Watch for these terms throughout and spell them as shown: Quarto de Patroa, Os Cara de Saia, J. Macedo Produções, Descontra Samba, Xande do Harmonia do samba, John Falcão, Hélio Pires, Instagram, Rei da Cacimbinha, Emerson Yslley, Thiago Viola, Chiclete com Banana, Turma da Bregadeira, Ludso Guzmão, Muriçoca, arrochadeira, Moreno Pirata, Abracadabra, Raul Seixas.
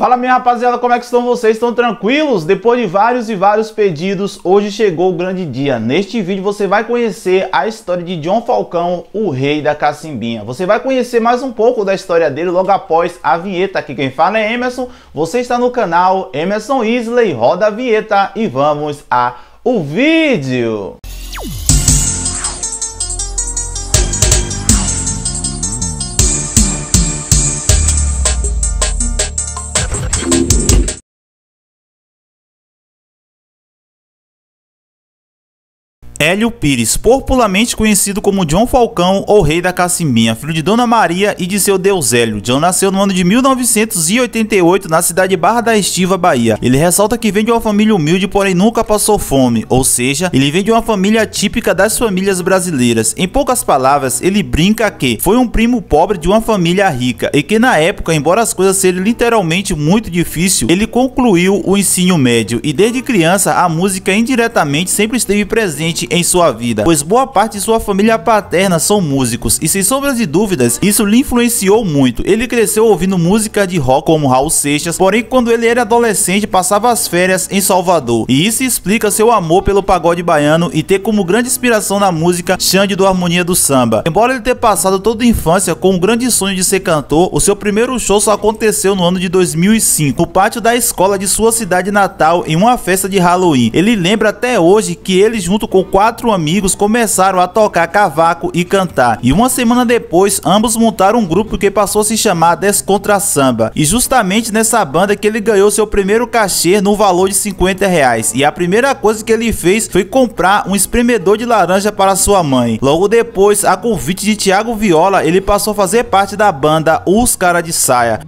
Fala minha rapaziada, como é que estão vocês? Estão tranquilos? Depois de vários pedidos, hoje chegou o grande dia. Neste vídeo você vai conhecer a história de John Falcão, o Rei da Cacimbinha. Você vai conhecer mais um pouco da história dele logo após a vinheta. Aqui quem fala é Emerson, você está no canal Emerson Yslley, roda a vinheta e vamos ao vídeo! Hélio Pires, popularmente conhecido como John Falcão ou Rei da Cacimbinha, filho de Dona Maria e de seu Deus Hélio. John nasceu no ano de 1988 na cidade de Barra da Estiva, Bahia. Ele ressalta que vem de uma família humilde, porém nunca passou fome, ou seja, ele vem de uma família típica das famílias brasileiras. Em poucas palavras, ele brinca que foi um primo pobre de uma família rica e que na época, embora as coisas serem literalmente muito difíceis, ele concluiu o ensino médio e desde criança a música indiretamente sempre esteve presente em sua vida, pois boa parte de sua família paterna são músicos e sem sombras de dúvidas, isso lhe influenciou muito. Ele cresceu ouvindo música de rock como Raul Seixas, porém quando ele era adolescente passava as férias em Salvador e isso explica seu amor pelo pagode baiano e ter como grande inspiração na música Xande do Harmonia do Samba. Embora ele tenha passado toda a infância com um grande sonho de ser cantor, o seu primeiro show só aconteceu no ano de 2005, no pátio da escola de sua cidade natal em uma festa de Halloween. Ele lembra até hoje que ele junto com 4 amigos começaram a tocar cavaco e cantar, e uma semana depois ambos montaram um grupo que passou a se chamar Descontra Samba, e justamente nessa banda que ele ganhou seu primeiro cachê no valor de 50 reais, e a primeira coisa que ele fez foi comprar um espremedor de laranja para sua mãe. Logo depois, a convite de Thiago Viola, ele passou a fazer parte da banda Os Cara de Saia.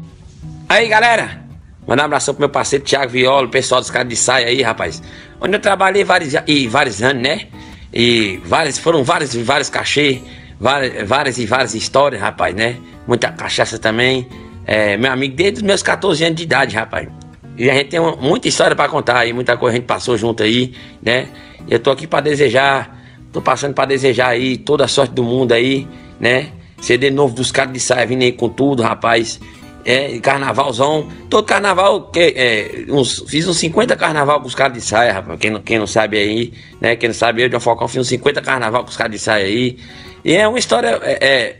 Aí galera, mandar um abração pro meu parceiro Thiago Viola, o pessoal dos Caras de Saia aí, rapaz. Onde eu trabalhei vários anos, né? E foram vários cachês, várias histórias, rapaz, né? Muita cachaça também. É, meu amigo, desde os meus 14 anos de idade, rapaz. E a gente tem muita história pra contar aí, muita coisa a gente passou junto aí, né? Eu tô aqui pra desejar, tô passando pra desejar aí toda a sorte do mundo aí, né? CD novo dos Caras de Saia vindo aí com tudo, rapaz. É, carnavalzão, todo carnaval fiz uns 50 carnaval com os Caras de Saia, rapaz, quem não sabe aí, né, quem não sabe eu, John Falcão, fiz uns 50 carnaval com os Caras de Saia aí, e é uma história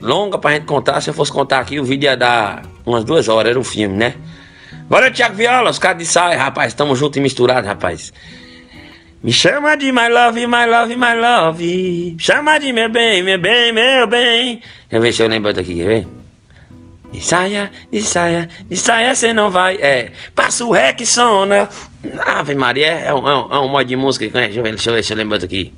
longa pra gente contar. Se eu fosse contar aqui, o vídeo ia dar umas 2 horas, era um filme, né? Bora, Thiago Viola, os Caras de Saia, rapaz, tamo junto e misturado, rapaz. Me chama de my love, my love, my love, chama de meu bem, meu bem, meu bem. Quer ver se eu lembro daqui, quer ver? De saia, de saia, de saia cê não vai, passa o ré que sona. Ave Maria, é um modo de música, deixa eu ver se eu lembro aqui.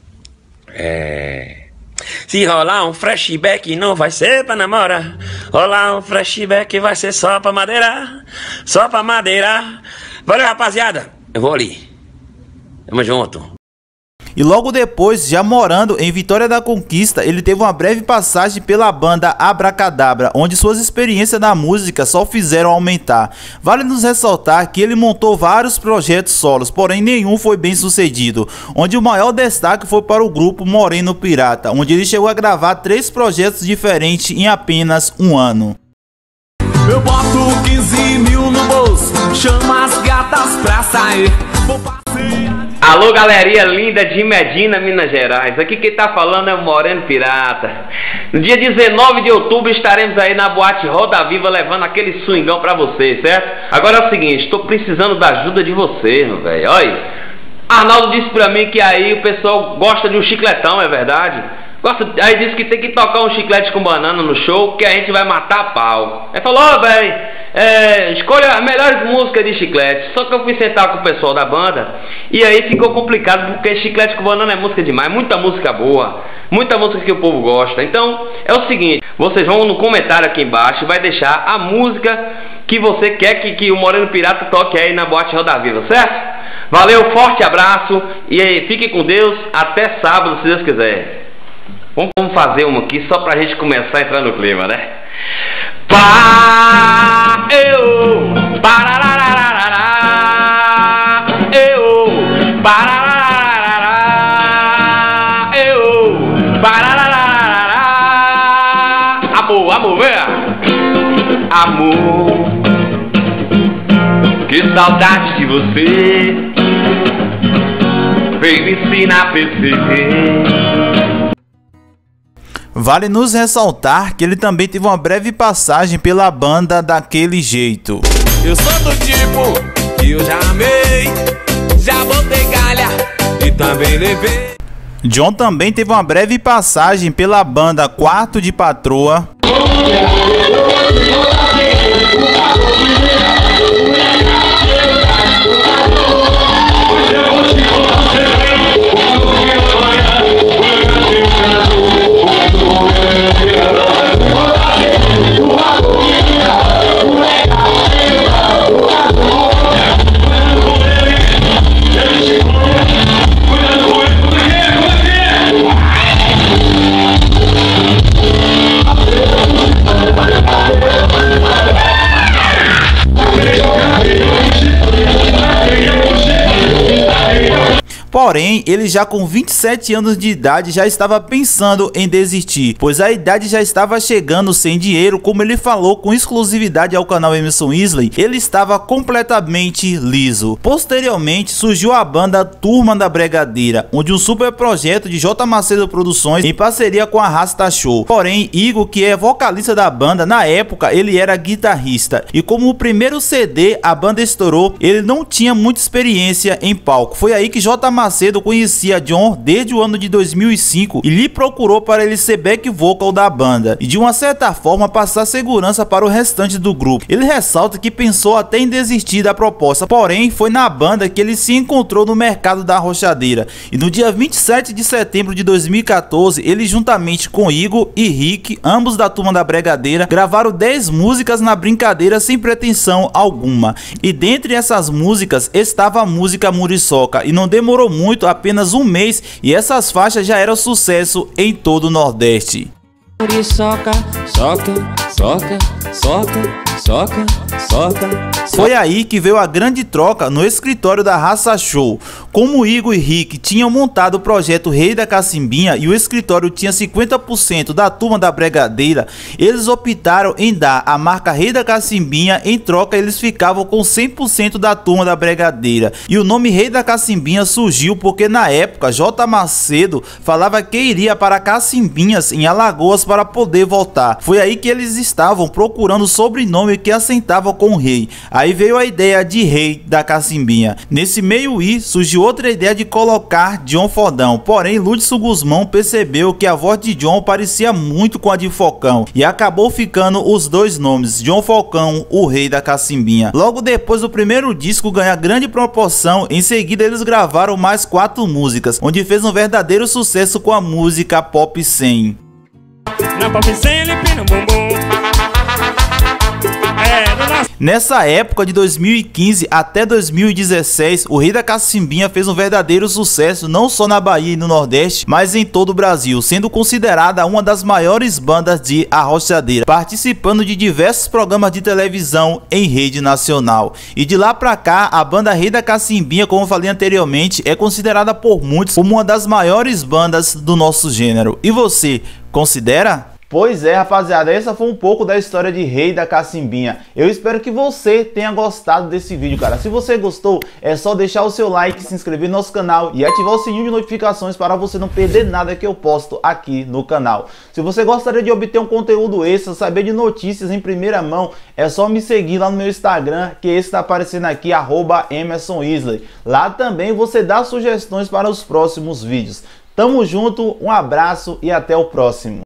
Se rolar um flashback não vai ser pra namorar, rolar um flashback vai ser só pra madeirar, só pra madeirar. Valeu rapaziada, eu vou ali, tamo junto. E logo depois, já morando em Vitória da Conquista, ele teve uma breve passagem pela banda Abracadabra, onde suas experiências na música só fizeram aumentar. Vale nos ressaltar que ele montou vários projetos solos, porém nenhum foi bem sucedido, onde o maior destaque foi para o grupo Moreno Pirata, onde ele chegou a gravar 3 projetos diferentes em apenas um ano. Eu boto 15 mil no bolso, chama as gatas pra sair, vou passear. Alô galeria linda de Medina, Minas Gerais, aqui quem tá falando é o Moreno Pirata. No dia 19 de outubro estaremos aí na boate Roda Viva levando aquele swingão pra vocês, certo? Agora é o seguinte, tô precisando da ajuda de vocês, meu velho, olha. Arnaldo disse pra mim que aí o pessoal gosta de um chicletão, é verdade? Gosta, aí disse que tem que tocar um chiclete com banana no show, que a gente vai matar a pau. Aí falou, ó velho, escolha as melhores músicas de Chiclete. Só que eu fui sentar com o pessoal da banda e aí ficou complicado, porque Chiclete com Banana é música demais, muita música boa, muita música que o povo gosta. Então é o seguinte, vocês vão no comentário aqui embaixo e vai deixar a música que você quer que o Moreno Pirata toque aí na boate Roda Viva, certo? Valeu, forte abraço e aí, fiquem com Deus, até sábado se Deus quiser. Vamos fazer uma aqui só pra gente começar a entrar no clima, né? Pá, eu, pararararará, eu, pararararará, eu, pararararará. Amor, amor, vem! Amor, Que saudade de você, vem me ensinar a perceber. Vale nos ressaltar que ele também teve uma breve passagem pela banda Daquele Jeito. Eu sou do tipo que eu já amei, já botei galha e também levei. John também teve uma breve passagem pela banda Quarto de Patroa. Porém, ele já com 27 anos de idade já estava pensando em desistir, pois a idade já estava chegando sem dinheiro, como ele falou com exclusividade ao canal Emerson Yslley, ele estava completamente liso. Posteriormente, surgiu a banda Turma da Bregadeira, onde um super projeto de J. Macedo Produções em parceria com a Rasta Show. Porém, Igor, que é vocalista da banda, na época ele era guitarrista, e como o primeiro CD a banda estourou, ele não tinha muita experiência em palco. Foi aí que J. Macedo conhecia John desde o ano de 2005 e lhe procurou para ele ser back vocal da banda e de uma certa forma passar segurança para o restante do grupo. Ele ressalta que pensou até em desistir da proposta, porém foi na banda que ele se encontrou no mercado da rochadeira, e no dia 27 de setembro de 2014 ele juntamente com Igor e Rick, ambos da Turma da Bregadeira, gravaram 10 músicas na brincadeira sem pretensão alguma, e dentre essas músicas estava a música Muriçoca, e não demorou muito, apenas um mês, e essas faixas já eram sucesso em todo o Nordeste. Muriçoca, soca, soca, soca, soca, soca, soca. Foi aí que veio a grande troca no escritório da Rasta Show. Como Igor e Rick tinham montado o projeto Rei da Cacimbinha e o escritório tinha 50% da Turma da Bregadeira, eles optaram em dar a marca Rei da Cacimbinha, em troca eles ficavam com 100% da Turma da Bregadeira. E o nome Rei da Cacimbinha surgiu porque na época J. Macedo falava que iria para Cacimbinhas em Alagoas para poder voltar. Foi aí que eles estavam procurando o sobrenome que assentava com o rei. Aí veio a ideia de Rei da Cacimbinha. Nesse meio surgiu outra ideia de colocar John Fodão. Porém, Ludso Guzmão percebeu que a voz de John parecia muito com a de Falcão e acabou ficando os dois nomes, John Falcão, o Rei da Cacimbinha. Logo depois do primeiro disco ganhar grande proporção, em seguida eles gravaram mais 4 músicas, onde fez um verdadeiro sucesso com a música Pop 100. Na Pop 100 ele pina o bumbum. Nessa época de 2015 até 2016, o Rei da Cacimbinha fez um verdadeiro sucesso não só na Bahia e no Nordeste, mas em todo o Brasil, sendo considerada uma das maiores bandas de arrochadeira, participando de diversos programas de televisão em rede nacional. E de lá pra cá, a banda Rei da Cacimbinha, como eu falei anteriormente, é considerada por muitos como uma das maiores bandas do nosso gênero. E você, considera? Pois é, rapaziada, essa foi um pouco da história de Rei da Cacimbinha. Eu espero que você tenha gostado desse vídeo, cara. Se você gostou, é só deixar o seu like, se inscrever no nosso canal e ativar o sininho de notificações para você não perder nada que eu posto aqui no canal. Se você gostaria de obter um conteúdo extra, saber de notícias em primeira mão, é só me seguir lá no meu Instagram, que esse está aparecendo aqui, @EmersonYslley. Lá também você dá sugestões para os próximos vídeos. Tamo junto, um abraço e até o próximo.